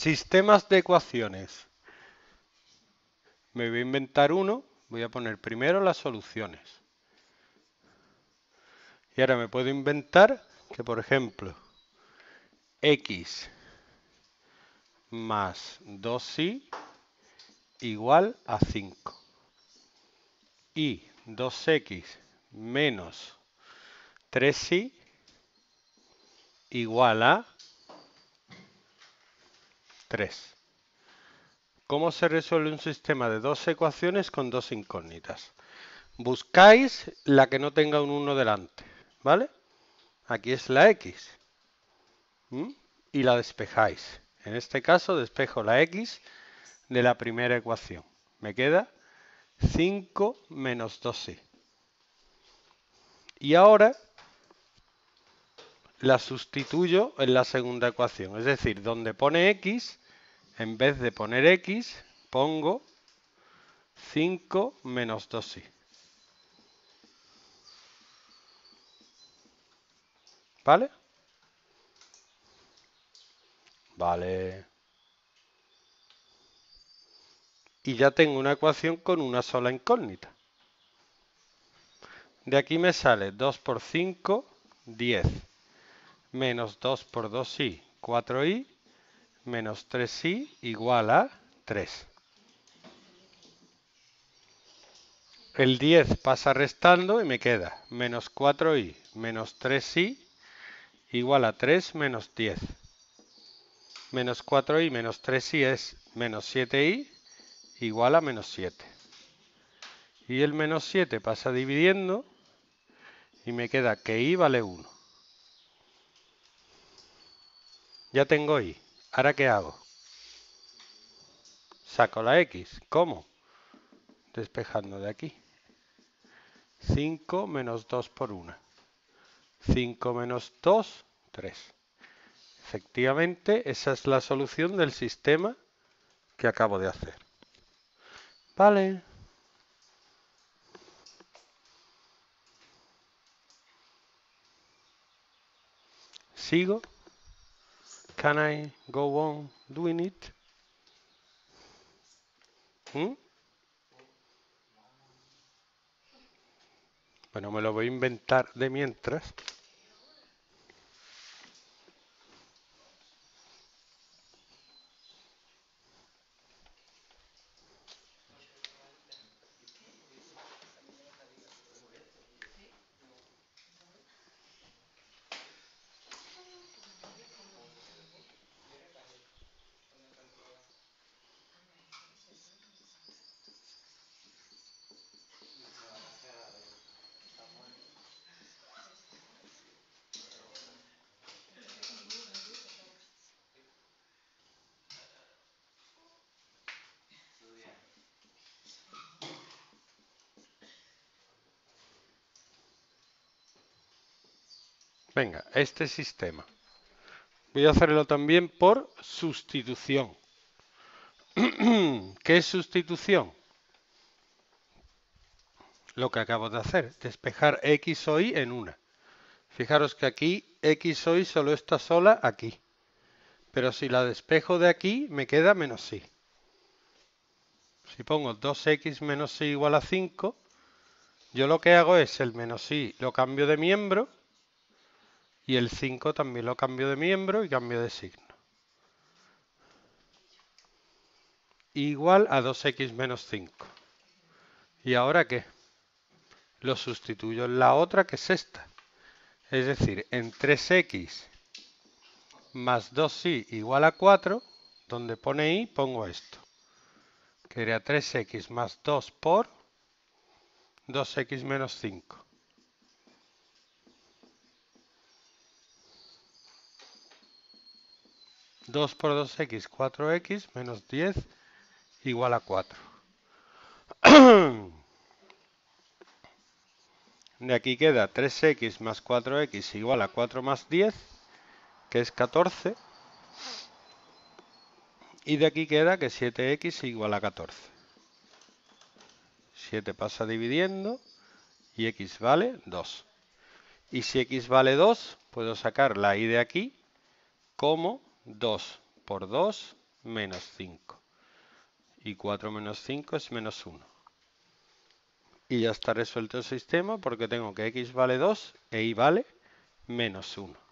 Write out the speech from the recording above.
Sistemas de ecuaciones. Me voy a inventar uno. Voy a poner primero las soluciones. Y ahora me puedo inventar que, por ejemplo, x más 2y igual a 5. Y 2x menos 3y igual a 3. ¿Cómo se resuelve un sistema de dos ecuaciones con dos incógnitas? Buscáis la que no tenga un 1 delante, ¿vale? Aquí es la x. Y la despejáis. En este caso despejo la x de la primera ecuación. Me queda 5 menos 2y. Y ahora la sustituyo en la segunda ecuación. Es decir, donde pone x, en vez de poner x, pongo 5 menos 2y. ¿Vale? Vale. Y ya tengo una ecuación con una sola incógnita. De aquí me sale 2 por 5, 10. Menos 2 por 2i, 4i. Menos 3i igual a 3. El 10 pasa restando y me queda menos 4i menos 3i igual a 3 menos 10. Menos 4i menos 3i es menos 7i igual a menos 7. Y el menos 7 pasa dividiendo y me queda que i vale 1. Ya tengo i. ¿Ahora qué hago? Saco la x. ¿Cómo? Despejando de aquí. 5 menos 2 por 1. 5 menos 2, 3. Efectivamente, esa es la solución del sistema que acabo de hacer. Vale. Sigo. Can I go on doing it? Bueno, me lo voy a inventar de mientras. Venga, este sistema. Voy a hacerlo también por sustitución. ¿Qué es sustitución? Lo que acabo de hacer, despejar x o y en una. Fijaros que aquí x o y solo está sola aquí. Pero si la despejo de aquí, me queda menos y. Si pongo 2x menos y igual a 5, yo lo que hago es el menos y lo cambio de miembro. Y el 5 también lo cambio de miembro y cambio de signo. Igual a 2x menos 5. ¿Y ahora qué? Lo sustituyo en la otra, que es esta. Es decir, en 3x más 2y igual a 4, donde pone y, pongo esto. Que era 3x más 2 por 2x menos 5. ¿2 por 2x? 4x menos 10 igual a 4. De aquí queda 3x más 4x igual a 4 más 10, que es 14. Y de aquí queda que 7x igual a 14. 7 pasa dividiendo y x vale 2. Y si x vale 2, puedo sacar la i de aquí como 2 por 2 menos 5. Y 4 menos 5 es menos 1. Y ya está resuelto el sistema porque tengo que x vale 2 e y vale menos 1.